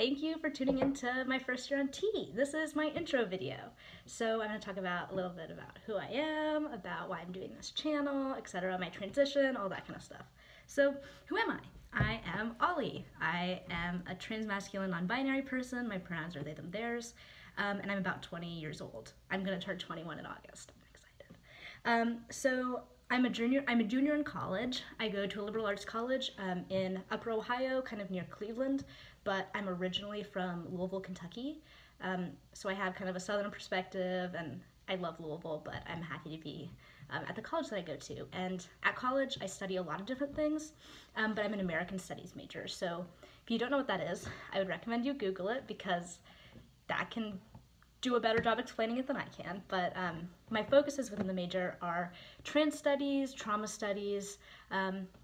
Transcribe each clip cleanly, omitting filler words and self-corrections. Thank you for tuning into my first year on T. This is my intro video. So I'm going to talk about a little bit about who I am, about why I'm doing this channel, etc., my transition, all that kind of stuff. So who am I? I am Ollie. I am a transmasculine non-binary person. My pronouns are they, them, theirs. And I'm about 20 years old. I'm going to turn 21 in August. I'm excited. So I'm a junior in college. I go to a liberal arts college in Upper Ohio, kind of near Cleveland, but I'm originally from Louisville, Kentucky. So I have kind of a southern perspective, and I love Louisville, but I'm happy to be at the college that I go to. And at college, I study a lot of different things, but I'm an American Studies major. So if you don't know what that is, I would recommend you Google it, because that can do a better job explaining it than I can, but my focuses within the major are trans studies, trauma studies,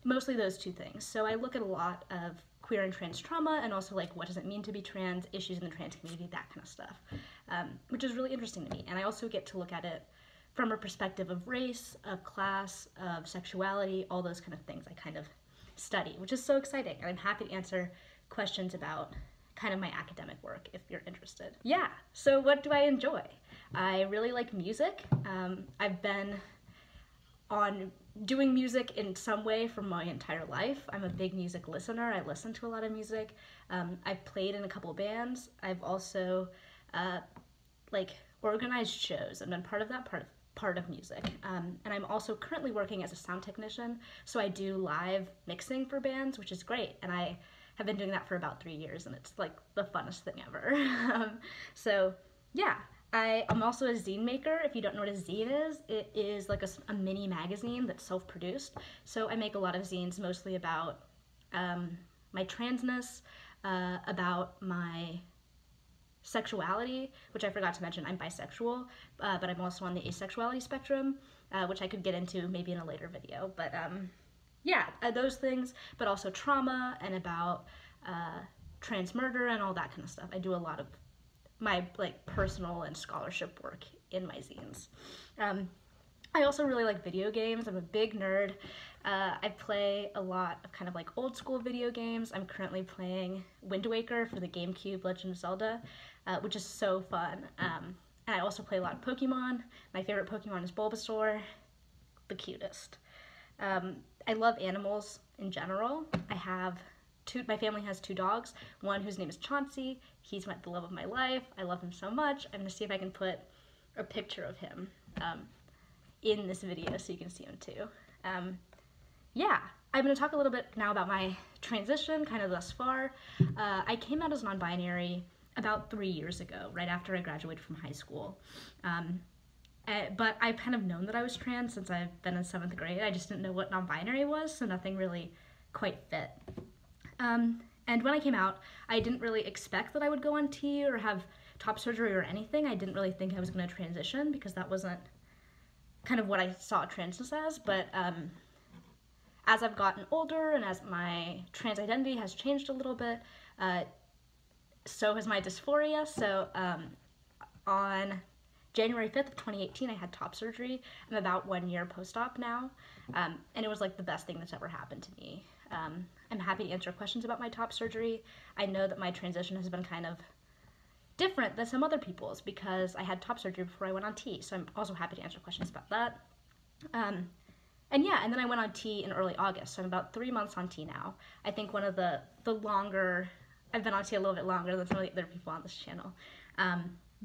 mostly those two things. So I look at a lot of queer and trans trauma, and also like what does it mean to be trans, issues in the trans community, that kind of stuff, which is really interesting to me. And I also get to look at it from a perspective of race, of class, of sexuality, all those kind of things I kind of study, which is so exciting. And I'm happy to answer questions about kind of my academic work if you're interested. Yeah, so what do I enjoy? I really like music. I've been on doing music in some way for my entire life. I'm a big music listener. I listen to a lot of music. I've played in a couple bands. I've also like organized shows and been part of that part of music. And I'm also currently working as a sound technician. So I do live mixing for bands, which is great. And I have been doing that for about 3 years, and it's like the funnest thing ever. So yeah, I am also a zine maker. If you don't know what a zine is, it is like a mini magazine that's self-produced. So I make a lot of zines, mostly about my transness, about my sexuality, which I forgot to mention, I'm bisexual, but I'm also on the asexuality spectrum, which I could get into maybe in a later video, but yeah, those things, but also trauma and about trans murder and all that kind of stuff. I do a lot of my like personal and scholarship work in my zines. I also really like video games. I'm a big nerd. I play a lot of kind of like old school video games. I'm currently playing Wind Waker for the GameCube, Legend of Zelda, which is so fun. And I also play a lot of Pokemon. My favorite Pokemon is Bulbasaur, the cutest. I love animals in general. I have my family has two dogs, one whose name is Chauncey. He's the love of my life. I love him so much. I'm gonna see if I can put a picture of him in this video so you can see him too. Yeah, I'm gonna talk a little bit now about my transition kind of thus far. I came out as non-binary about 3 years ago, right after I graduated from high school. But I've kind of known that I was trans since I've been in 7th grade. I just didn't know what non-binary was, so nothing really quite fit. And when I came out, I didn't really expect that I would go on T or have top surgery or anything. I didn't really think I was going to transition, because that wasn't kind of what I saw transness as. But as I've gotten older and as my trans identity has changed a little bit, so has my dysphoria. So on January 5th of 2018, I had top surgery. I'm about 1 year post-op now, and it was like the best thing that's ever happened to me. I'm happy to answer questions about my top surgery. I know that my transition has been kind of different than some other people's, because I had top surgery before I went on T, so I'm also happy to answer questions about that. And yeah, and then I went on T in early August, so I'm about 3 months on T now. I think one of the longer, I've been on T a little bit longer than some of the other people on this channel.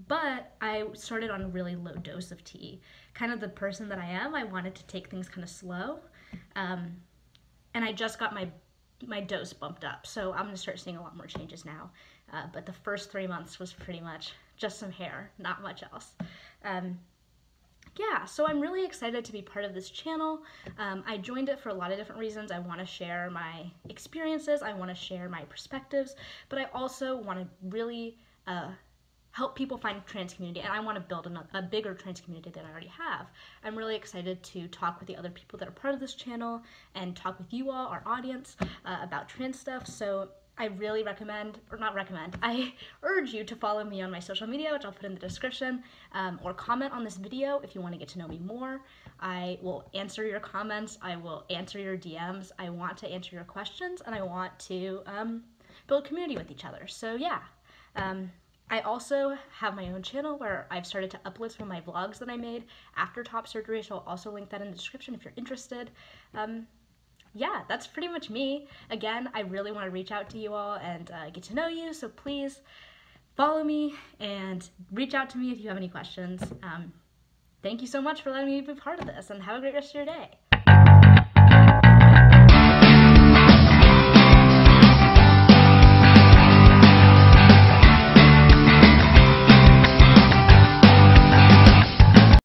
But I started on a really low dose of tea. Kind of the person that I am, I wanted to take things kind of slow. And I just got my dose bumped up, so I'm gonna start seeing a lot more changes now. But the first 3 months was pretty much just some hair, not much else. Yeah, so I'm really excited to be part of this channel. I joined it for a lot of different reasons. I want to share my experiences, I want to share my perspectives, but I also want to really help people find a trans community, and I want to build a bigger trans community than I already have. I'm really excited to talk with the other people that are part of this channel and talk with you all, our audience, about trans stuff. So I really I urge you to follow me on my social media, which I'll put in the description, or comment on this video if you want to get to know me more. I will answer your comments, I will answer your DMs, I want to answer your questions, and I want to build community with each other. So yeah, I also have my own channel where I've started to upload some of my vlogs that I made after top surgery, so I'll also link that in the description if you're interested. Yeah, that's pretty much me. Again, I really want to reach out to you all and get to know you, so please follow me and reach out to me if you have any questions. Thank you so much for letting me be part of this, and have a great rest of your day.